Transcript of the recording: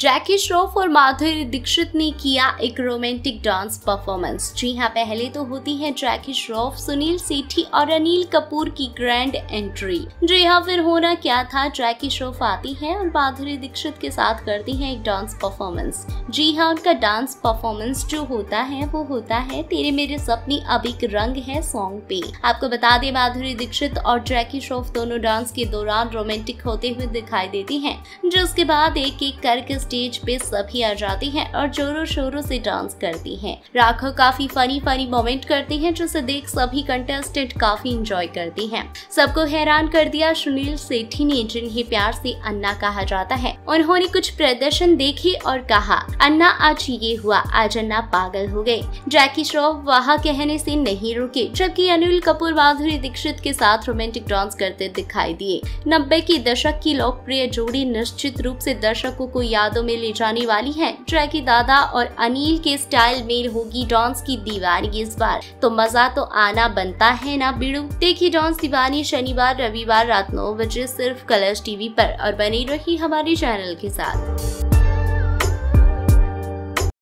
जैकी श्रॉफ और माधुरी दीक्षित ने किया एक रोमांटिक डांस परफॉर्मेंस। जी हां, पहले तो होती है जैकी श्रॉफ, सुनील सेठी और अनिल कपूर की ग्रैंड एंट्री। जी हां, फिर होना क्या था, जैकी श्रॉफ आती है और माधुरी दीक्षित के साथ करती है एक डांस परफॉर्मेंस। जी हां, उनका डांस परफॉर्मेंस जो होता है वो होता है तेरे मेरे सपने अब एक रंग है सॉन्ग पे। आपको बता दें, माधुरी दीक्षित और जैकी श्रॉफ दोनों डांस के दौरान रोमांटिक होते हुए दिखाई देती हैं, जिसके बाद एक एक करके स्टेज पे सभी आ जाती हैं और जोरों शोरों से डांस करती हैं। राघव काफी फनी मोमेंट करती हैं, जिसे देख सभी कंटेस्टेंट काफी एंजॉय करती हैं। सबको हैरान कर दिया सुनील सेठी ने, जिन्हें प्यार से अन्ना कहा जाता है। उन्होंने कुछ प्रदर्शन देखे और कहा, अन्ना आज ये हुआ, आज अन्ना पागल हो गए। जैकी श्रॉफ वहाँ कहने से नहीं रुके, जबकि अनिल कपूर माधुरी दीक्षित के साथ रोमांटिक डांस करते दिखाई दिए। 90 के दशक की लोकप्रिय जोड़ी निश्चित रूप से दर्शकों को यादों में ले जाने वाली है। जैकी दादा और अनिल के स्टाइल मेल होगी डांस की दीवानी, इस बार तो मजा तो आना बनता है ना बिड़ू। देखिए डांस दीवानी शनिवार रविवार रात 9 बजे सिर्फ कलर्स टीवी पर, और बनी रही हमारे चैनल के साथ।